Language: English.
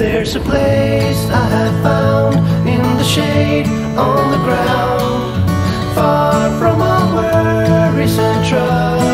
There's a place I have found in the shade on the ground.